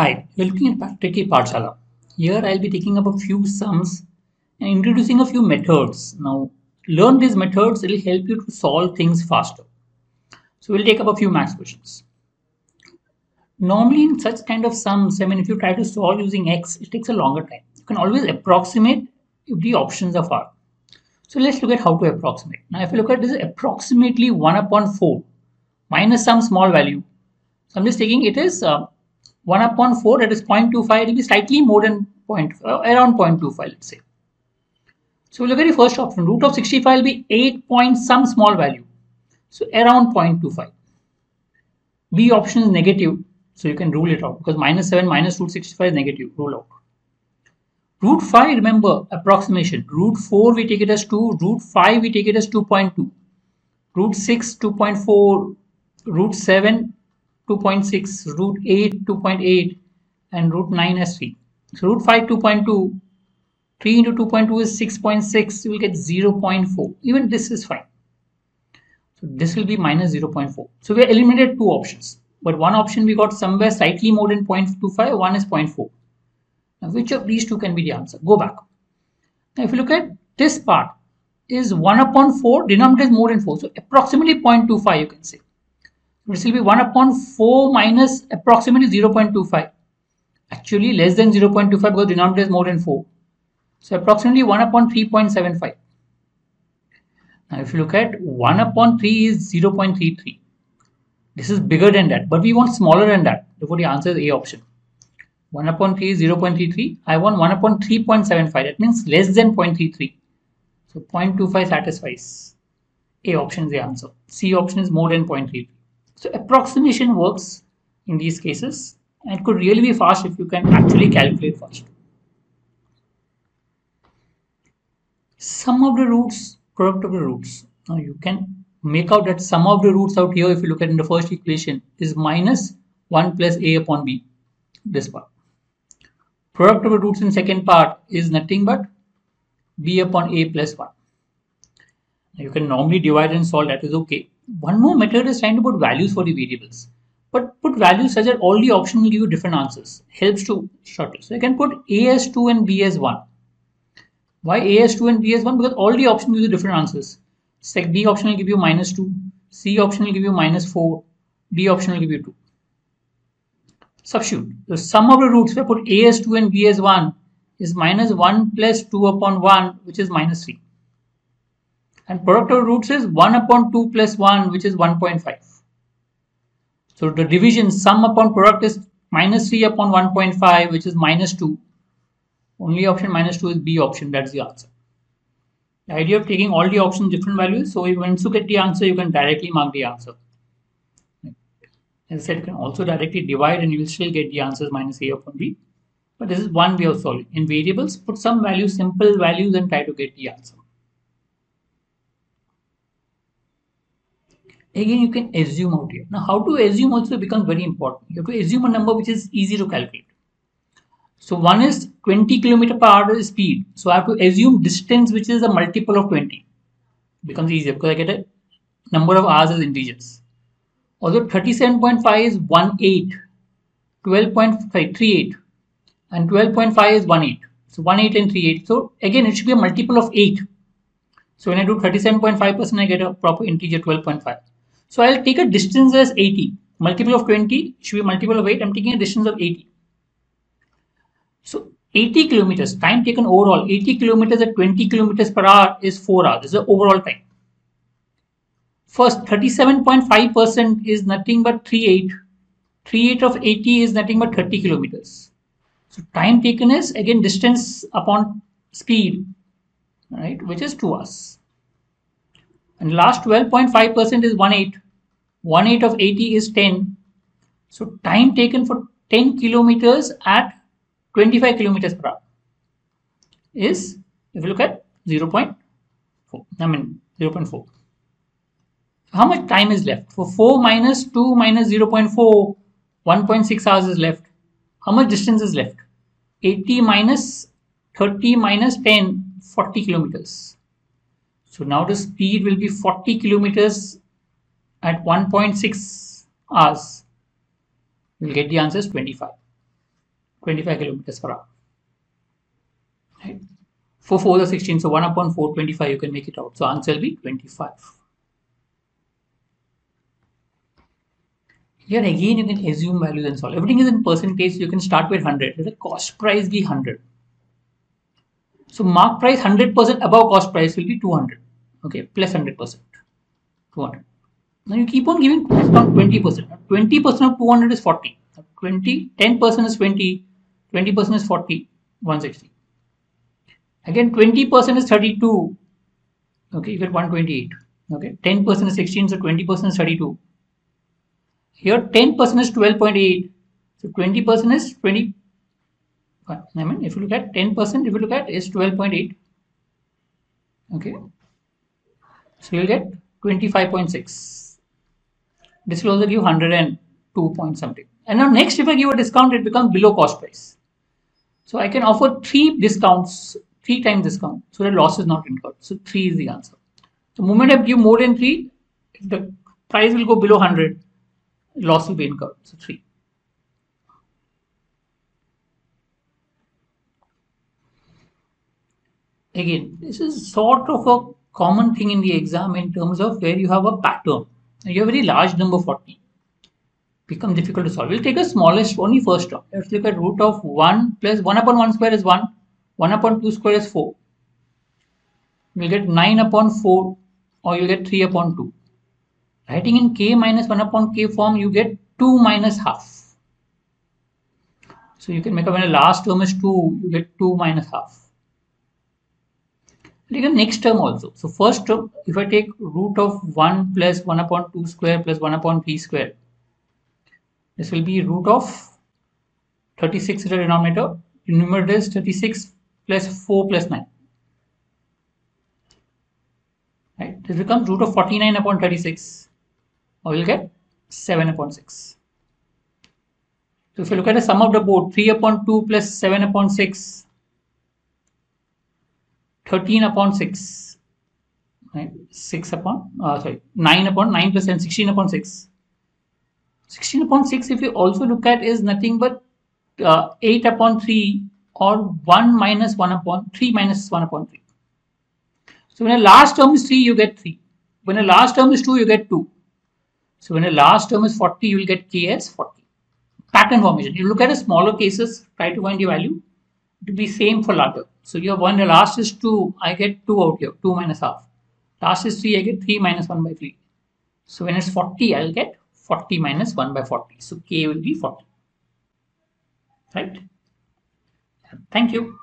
Hi, welcome in Practical Partshala. Here I'll be taking up a few sums and introducing a few methods. Now, learn these methods, it'll help you to solve things faster. So we'll take up a few math questions. Normally in such kind of sums, if you try to solve using X, it takes a longer time. You can always approximate if the options are far. So let's look at how to approximate. Now, if you look at this, approximately 1 upon 4 minus some small value. So I'm just taking it as 1 upon 4, that is 0.25, it will be slightly more than around 0.25, let's say. So we'll look at the first option. Root of 65 will be 8 point some small value, so around 0.25. B option is negative, so you can rule it out because minus 7 minus root 65 is negative, rule out. Root 5, remember, approximation. Root 4 we take it as 2, root 5 we take it as 2.2, root 6 2.4, root 7 2.6, root 8 2.8, and root 9 as 3. So root 5 2.2, 3 into 2.2 is 6.6, you will get 0.4. Even this is fine. So this will be minus 0.4. So we eliminated two options, but one option we got somewhere slightly more than 0.25, one is 0.4. Now which of these two can be the answer? Go back. Now if you look at this part, is 1 upon 4, denominator is more than 4, so approximately 0.25 you can say. This will be 1 upon 4 minus approximately 0.25. Actually less than 0.25 because denominator is more than 4. So approximately 1 upon 3.75. Now if you look at 1 upon 3 is 0.33. This is bigger than that, but we want smaller than that. Therefore the answer is A option. 1 upon 3 is 0.33. I want 1 upon 3.75. That means less than 0.33. So 0.25 satisfies. A option is the answer. C option is more than 0.33. So approximation works in these cases and could really be fast if you can actually calculate fast. Sum of the roots, product of the roots. Now you can make out that sum of the roots out here, if you look at in the first equation, is minus 1 plus a upon b, this part. Product of the roots in second part is nothing but b upon a plus 1. Now you can normally divide and solve, that is okay. One more method is trying to put values for the variables, but put values such that all the options will give you different answers. Helps to shorten. So you can put A as 2 and B as 1. Why A as 2 and B as 1? Because all the options give you different answers. Sec B option will give you minus 2, C option will give you minus 4, D option will give you 2. Substitute. The sum of the roots, we put A as 2 and B as 1 is minus 1 plus 2 upon 1, which is minus 3. And product of roots is 1 upon 2 plus 1, which is 1.5. So the division sum upon product is minus 3 upon 1.5, which is minus 2. Only option minus 2 is B option. That's the answer. The idea of taking all the options different values. So once you get the answer, you can directly mark the answer. As I said, you can also directly divide and you will still get the answers minus A upon B. But this is one way of solving. In variables, put some values, simple values, and try to get the answer. Again, you can assume out here. Now, how to assume also becomes very important. You have to assume a number which is easy to calculate. So, one is 20 km per hour speed. So, I have to assume distance which is a multiple of 20. It becomes easier because I get a number of hours as integers. Although 37.5 is 18, 12.38, and 12.5 is 18. So, 18 and 38. So, again, it should be a multiple of 8. So, when I do 37.5%, I get a proper integer 12.5. So I'll take a distance as 80, multiple of 20 should be multiple of 8. I'm taking a distance of 80. So 80 kilometers, time taken overall, 80 kilometers at 20 kilometers per hour is 4 hours. This is the overall time. First, 37.5% is nothing but 38. 38 of 80 is nothing but 30 kilometers. So time taken is again distance upon speed, right, which is 2 hours. And last 12.5% is 18. 18 of 80 is 10. So time taken for 10 kilometers at 25 kilometers per hour is, if you look at 0.4. How much time is left? For 4 minus 2 minus 0.4, 1.6 hours is left. How much distance is left? 80 minus 30 minus 10, 40 kilometers. So now the speed will be 40 kilometers at 1.6 hours. We'll get the answer is 25. 25 kilometers per hour. Right? 4 4 is 16, so 1 upon 4, 25, you can make it out. So answer will be 25. Here again, you can assume values and solve. Everything is in percentage, you can start with 100. Let the cost price be 100. So mark price 100% above cost price will be 200. Okay, plus 100%. 200. Now you keep on giving discount 20%. 20% of 200 is 40. 20, 10% is 20, 20% is 40, 160. Again, 20% is 32. Okay, you get 128. Okay, 10% is 16, so 20% is 32. Here 10% is 12.8. So 20% is 20. I mean, if you look at 10%, if you look at is 12.8. Okay. So you'll get 25.6. This will also give 102 point something. And now next, if I give a discount, it becomes below cost price. So I can offer three times discount, so the loss is not incurred. So 3 is the answer. The moment I give more than 3, the price will go below 100. Loss will be incurred. So 3. Again, this is sort of a common thing in the exam in terms of where you have a pattern. You have a very large number 40. Become difficult to solve. We'll take a smallest, only first term. Let's look at root of 1 plus 1 upon 1 square is 1. 1 upon 2 square is 4. We'll get 9 upon 4 or you'll get 3 upon 2. Writing in k minus 1 upon k form, you get 2 minus half. So you can make up when the last term is 2, you get 2 minus half. Take the next term also. So first term, if I take root of 1 plus 1 upon 2 square plus 1 upon 3 square, this will be root of 36 in the denominator. The numerator is 36 plus 4 plus 9. Right? This becomes root of 49 upon 36, or we'll get 7 upon 6. So if you look at the sum of the both, 3 upon 2 plus 7 upon 6, 13 upon 6, right? 6 upon, 9 upon 9 plus 10, 16 upon 6. 16 upon 6, if you also look at, is nothing but 8 upon 3 or 1 minus 1 upon 3 minus 1 upon 3. So when the last term is 3, you get 3. When the last term is 2, you get 2. So when the last term is 40, you will get k as 40. Pattern formation. You look at the smaller cases, try to find your value. It will be same for larger. So you have 1, the last is 2, I get 2 out here, 2 minus half. Last is 3, I get 3 minus 1 by 3. So when it's 40, I will get 40 minus 1 by 40. So k will be 40. Right? Thank you.